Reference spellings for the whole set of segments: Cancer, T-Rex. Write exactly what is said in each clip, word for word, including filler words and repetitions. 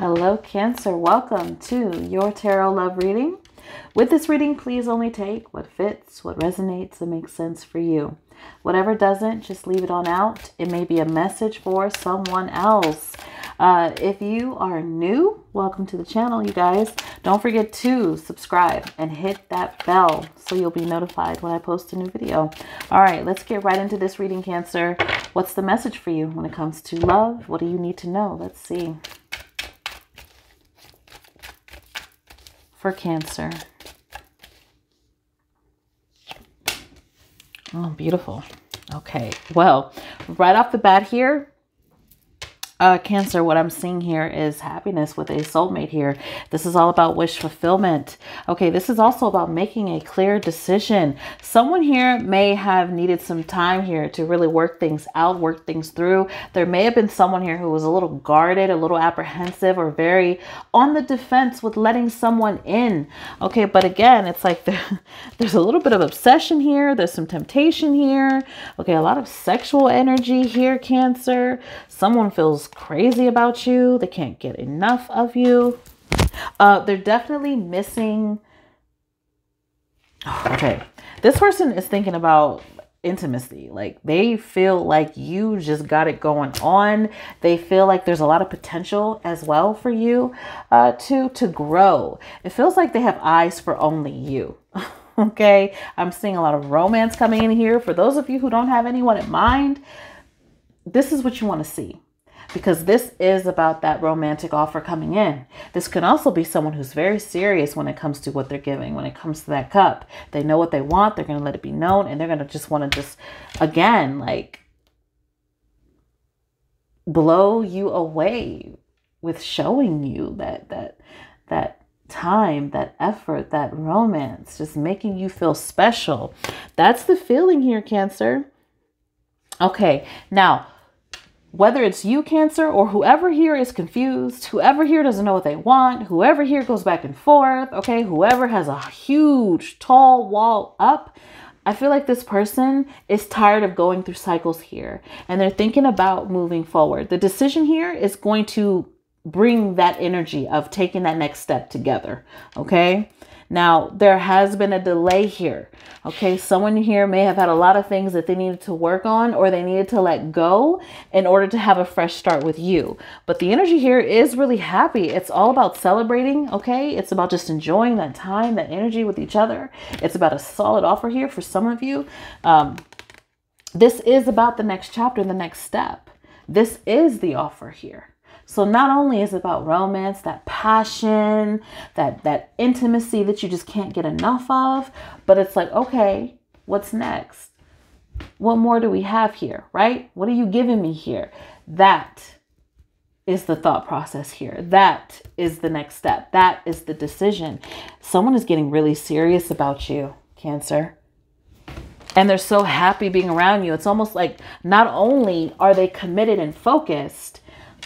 Hello, Cancer. Welcome to your tarot love reading. With this reading, please only take what fits, what resonates, and makes sense for you. Whatever doesn't, just leave it on out. It may be a message for someone else. Uh, if you are new, welcome to the channel, you guys. Don't forget to subscribe and hit that bell so you'll be notified when I post a new video. All right, let's get right into this reading, Cancer. What's the message for you when it comes to love? What do you need to know? Let's see. For Cancer. Oh, beautiful. Okay, well, right off the bat here, uh, Cancer, what I'm seeing here is happiness with a soulmate here. This is all about wish fulfillment. Okay, this is also about making a clear decision. Someone here may have needed some time here to really work things out, work things through. There may have been someone here who was a little guarded, a little apprehensive, or very on the defense with letting someone in. Okay, but again, it's like there, there's a little bit of obsession here. There's some temptation here. Okay, a lot of sexual energy here, Cancer. Someone feels crazy about you. They can't get enough of you. Uh, they're definitely missing. Okay. This person is thinking about intimacy. Like they feel like you just got it going on. They feel like there's a lot of potential as well for you uh, to, to grow. It feels like they have eyes for only you. Okay. I'm seeing a lot of romance coming in here. For those of you who don't have anyone in mind, this is what you want to see. Because this is about that romantic offer coming in. This can also be someone who's very serious when it comes to what they're giving, when it comes to that cup. They know what they want. They're going to let it be known. And they're going to just want to just, again, like, blow you away with showing you that, that, that. Time, that effort, that romance, just making you feel special. That's the feeling here, Cancer. Okay, now, whether it's you, Cancer, or whoever here is confused, whoever here doesn't know what they want, whoever here goes back and forth, okay, whoever has a huge, tall wall up, I feel like this person is tired of going through cycles here, and they're thinking about moving forward. The decision here is going to bring that energy of taking that next step together, okay? Now, there has been a delay here, okay? Someone here may have had a lot of things that they needed to work on or they needed to let go in order to have a fresh start with you. But the energy here is really happy. It's all about celebrating, okay? It's about just enjoying that time, that energy with each other. It's about a solid offer here for some of you. Um, this is about the next chapter, the next step. This is the offer here. So not only is it about romance, that passion, that, that intimacy that you just can't get enough of, but it's like, okay, what's next? What more do we have here, right? What are you giving me here? That is the thought process here. That is the next step. That is the decision. Someone is getting really serious about you, Cancer. And they're so happy being around you. It's almost like not only are they committed and focused,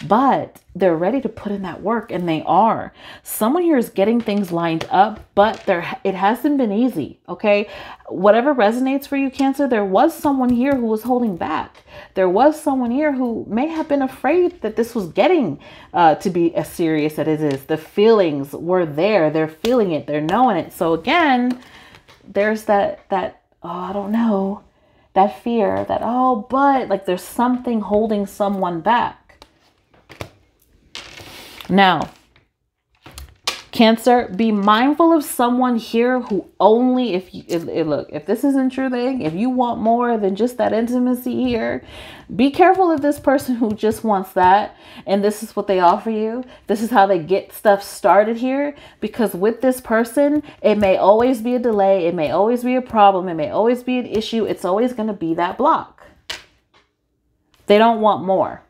but they're ready to put in that work, and they are. Someone here is getting things lined up, but there it hasn't been easy, okay? Whatever resonates for you, Cancer, there was someone here who was holding back. There was someone here who may have been afraid that this was getting uh, to be as serious as it is. The feelings were there. They're feeling it. They're knowing it. So again, there's that, that oh, I don't know, that fear, that, oh, but, like there's something holding someone back. Now, Cancer, be mindful of someone here who only if you if, if, look, if this isn't your thing, if you want more than just that intimacy here, be careful of this person who just wants that. And this is what they offer you. This is how they get stuff started here, because with this person, it may always be a delay. It may always be a problem. It may always be an issue. It's always going to be that block. They don't want more.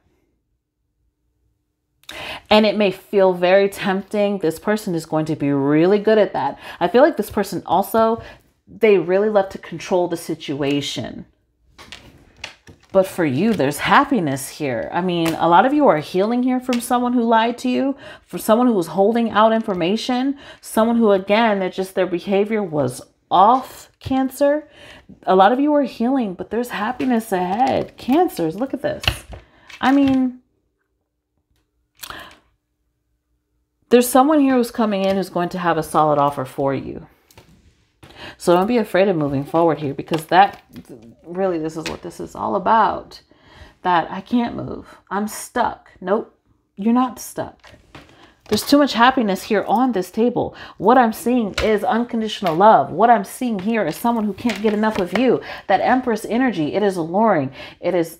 And it may feel very tempting. This person is going to be really good at that. I feel like this person also, they really love to control the situation. But for you, there's happiness here. I mean, a lot of you are healing here from someone who lied to you, from someone who was holding out information, someone who, again, that just their behavior was off, Cancer. A lot of you are healing, but there's happiness ahead. Cancers, look at this. I mean... there's someone here who's coming in who's going to have a solid offer for you. So don't be afraid of moving forward here, because that really, this is what this is all about. That I can't move. I'm stuck. Nope, you're not stuck. There's too much happiness here on this table. What I'm seeing is unconditional love. What I'm seeing here is someone who can't get enough of you. That Empress energy, it is alluring. It is,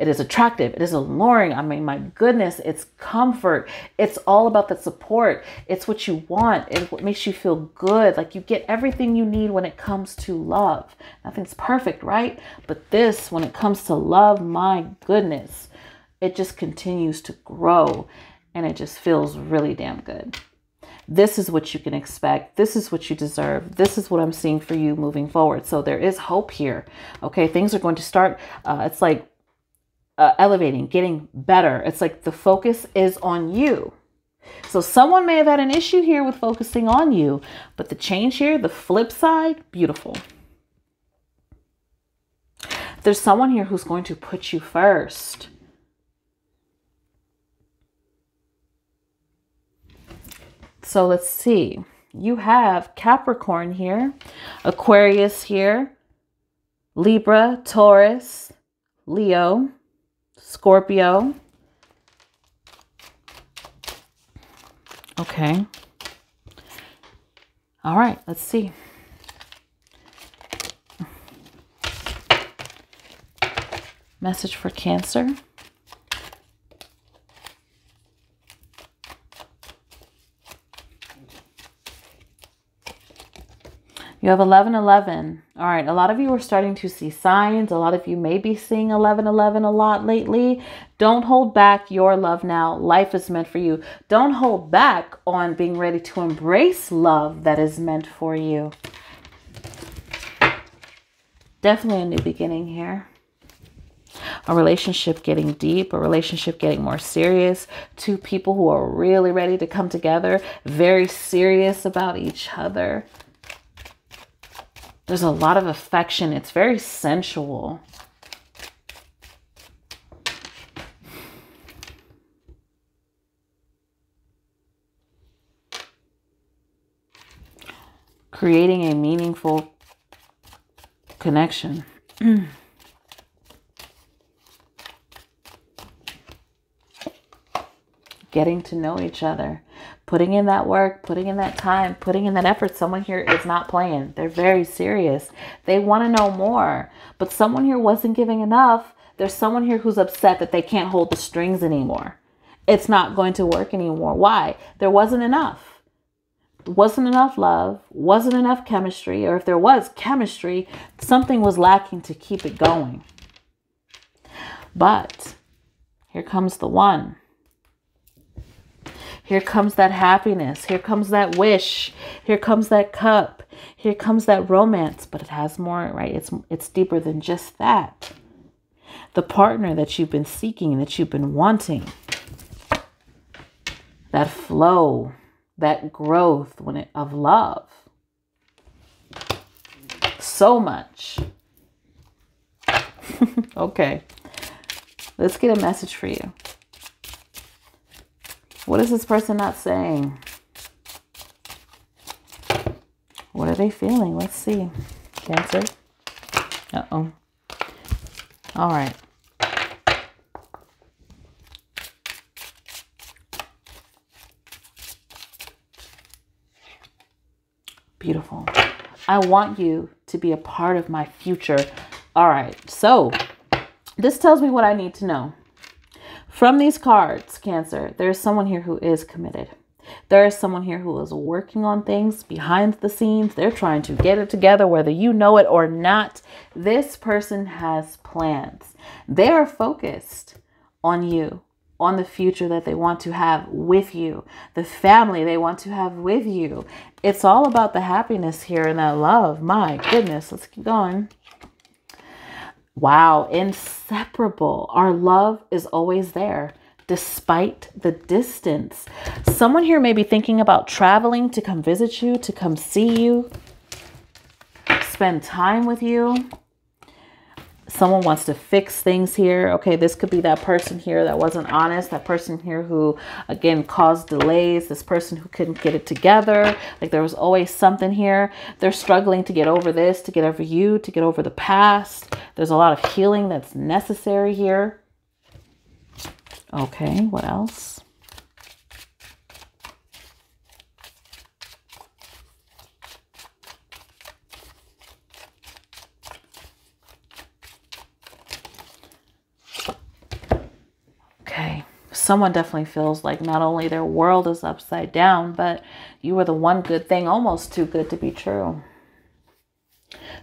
it is attractive. It is alluring. I mean, my goodness, it's comfort. It's all about that support. It's what you want. It's what makes you feel good. Like you get everything you need when it comes to love. Nothing's perfect, right? But this, when it comes to love, my goodness, it just continues to grow. And it just feels really damn good. This is what you can expect. This is what you deserve. This is what I'm seeing for you moving forward. So there is hope here. Okay, things are going to start. Uh, it's like uh, elevating, getting better. It's like the focus is on you. So someone may have had an issue here with focusing on you. But the change here, the flip side, beautiful. There's someone here who's going to put you first. So let's see, you have Capricorn here, Aquarius here, Libra, Taurus, Leo, Scorpio. Okay. All right, let's see. Message for Cancer. You have eleven eleven. All right. A lot of you are starting to see signs. A lot of you may be seeing eleven eleven a lot lately. Don't hold back your love now. Life is meant for you. Don't hold back on being ready to embrace love that is meant for you. Definitely a new beginning here. A relationship getting deep, a relationship getting more serious, two people who are really ready to come together, very serious about each other. There's a lot of affection. It's very sensual. Creating a meaningful connection. Getting to know each other. Putting in that work, putting in that time, putting in that effort. Someone here is not playing. They're very serious. They want to know more. But someone here wasn't giving enough. There's someone here who's upset that they can't hold the strings anymore. It's not going to work anymore. Why? There wasn't enough. Wasn't enough love. Wasn't enough chemistry. Or if there was chemistry, something was lacking to keep it going. But here comes the one. Here comes that happiness. Here comes that wish. Here comes that cup. Here comes that romance. But it has more, right? It's, it's deeper than just that. The partner that you've been seeking, that you've been wanting. That flow, that growth when it, of love. So much. Okay. Let's get a message for you. What is this person not saying? What are they feeling? Let's see. Cancer. Uh-oh. All right. Beautiful. I want you to be a part of my future. All right. So this tells me what I need to know. From these cards, Cancer, there is someone here who is committed. There is someone here who is working on things behind the scenes. They're trying to get it together, whether you know it or not. This person has plans. They are focused on you, on the future that they want to have with you, the family they want to have with you. It's all about the happiness here and that love. My goodness, let's keep going. Wow, inseparable. Our love is always there, despite the distance. Someone here may be thinking about traveling to come visit you, to come see you, spend time with you. someone wants to fix things here. Okay, this could be that person here that wasn't honest, that person here who, again, caused delays, this person who couldn't get it together. Like there was always something here. They're struggling to get over this, to get over you, to get over the past. There's a lot of healing that's necessary here. Okay, what else? Someone definitely feels like not only their world is upside down, but you are the one good thing, almost too good to be true.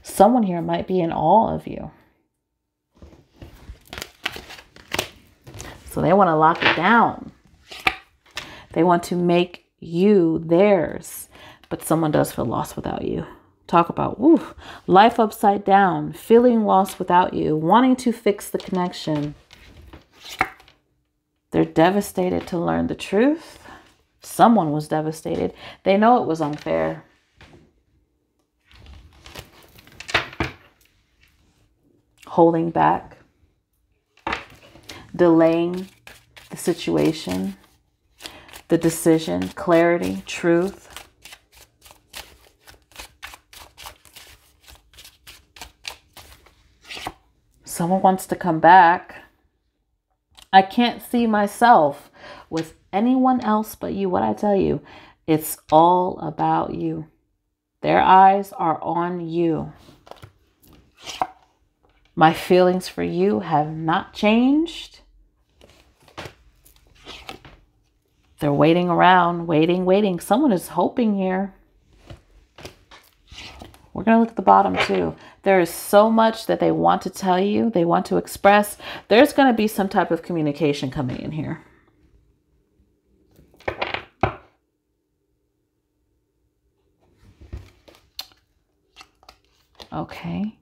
Someone here might be in awe of you. So they want to lock it down. They want to make you theirs, but someone does feel lost without you. Talk about woo, life upside down, feeling lost without you, wanting to fix the connection. They're devastated to learn the truth. Someone was devastated. They know it was unfair. Holding back. Delaying the situation. The decision. Clarity. Truth. Someone wants to come back. I can't see myself with anyone else but you. What I tell you, it's all about you. Their eyes are on you. My feelings for you have not changed. They're waiting around, waiting, waiting. Someone is hoping here. We're going to look at the bottom too. There is so much that they want to tell you. They want to express. There's going to be some type of communication coming in here. Okay.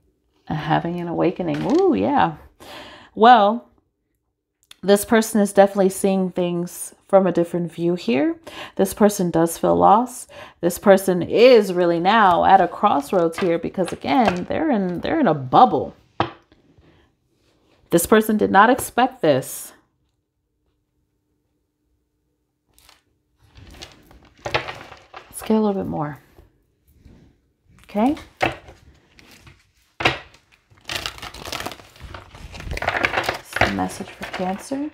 Uh, having an awakening. Ooh, yeah. Well, this person is definitely seeing things from a different view here. This person does feel lost. This person is really now at a crossroads here because again, they're in they're in a bubble. This person did not expect this. Let's get a little bit more. Okay. Message for Cancer.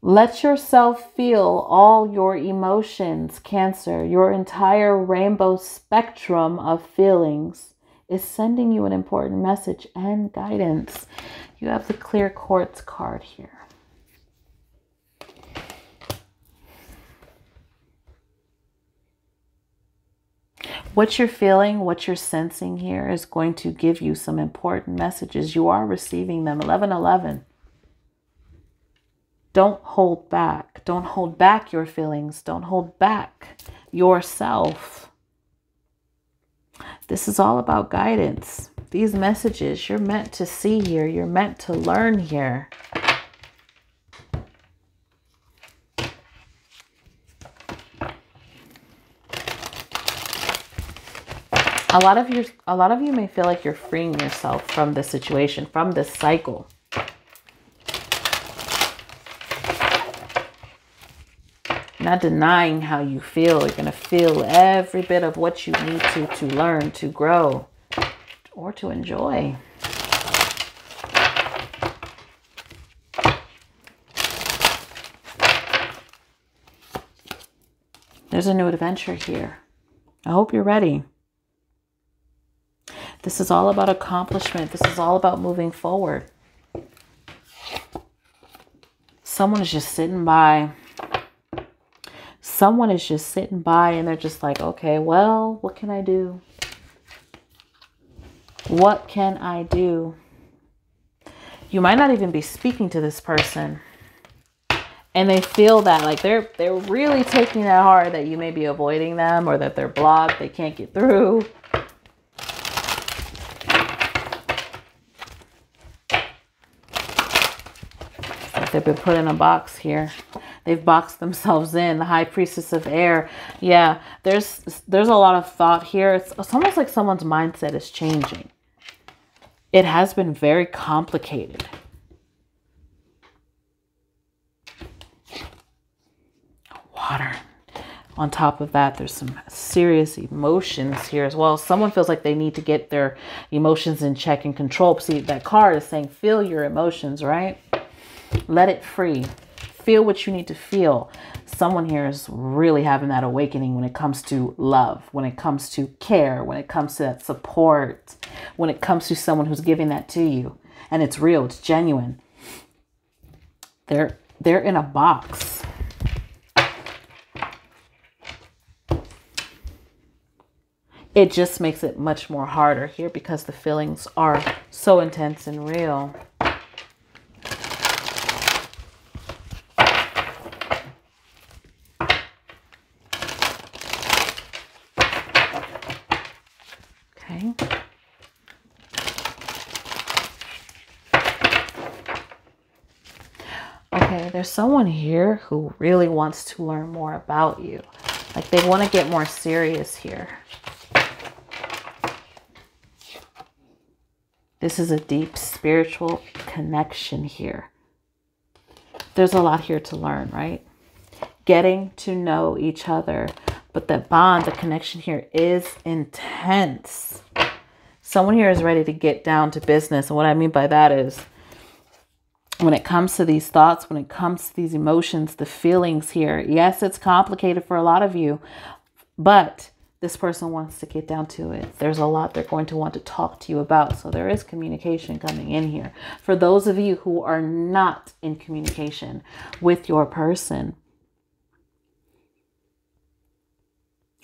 Let yourself feel all your emotions, Cancer. Your entire rainbow spectrum of feelings is sending you an important message and guidance. You have the Clear Quartz card here. What you're feeling, what you're sensing here is going to give you some important messages. You are receiving them. eleven eleven. Don't hold back. Don't hold back your feelings. Don't hold back yourself. This is all about guidance. These messages you're meant to see here. You're meant to learn here. A lot of you, a lot of you may feel like you're freeing yourself from this situation, from this cycle. Not denying how you feel. You're going to feel every bit of what you need to, to learn, to grow, or to enjoy. There's a new adventure here. I hope you're ready. This is all about accomplishment. This is all about moving forward. Someone is just sitting by. Someone is just sitting by and they're just like, okay, well, what can I do? What can I do? You might not even be speaking to this person. And they feel that like they're, they're really taking that hard that you may be avoiding them or that they're blocked, they can't get through. They've been put in a box here. They've boxed themselves in. The High Priestess of Air. Yeah, there's there's a lot of thought here. It's, it's almost like someone's mindset is changing. It has been very complicated. Water. On top of that, there's some serious emotions here as well. Someone feels like they need to get their emotions in check and control. See, that card is saying, feel your emotions, right? Let it free. Feel what you need to feel. Someone here is really having that awakening when it comes to love, when it comes to care, when it comes to that support, when it comes to someone who's giving that to you. And it's real. It's genuine. They're, they're in a box. It just makes it much more harder here because the feelings are so intense and real. Okay. Okay, there's someone here who really wants to learn more about you. Like they want to get more serious here. This is a deep spiritual connection here. There's a lot here to learn, right? Getting to know each other. But that bond, the connection here is intense. Someone here is ready to get down to business. And what I mean by that is when it comes to these thoughts, when it comes to these emotions, the feelings here, yes, it's complicated for a lot of you, but this person wants to get down to it. There's a lot they're going to want to talk to you about. So there is communication coming in here. For those of you who are not in communication with your person.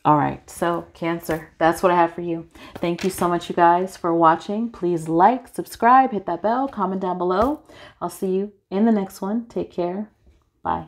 All right. So Cancer, that's what I have for you. Thank you so much, you guys, for watching. Please like, subscribe, hit that bell, comment down below. I'll see you in the next one. Take care. Bye.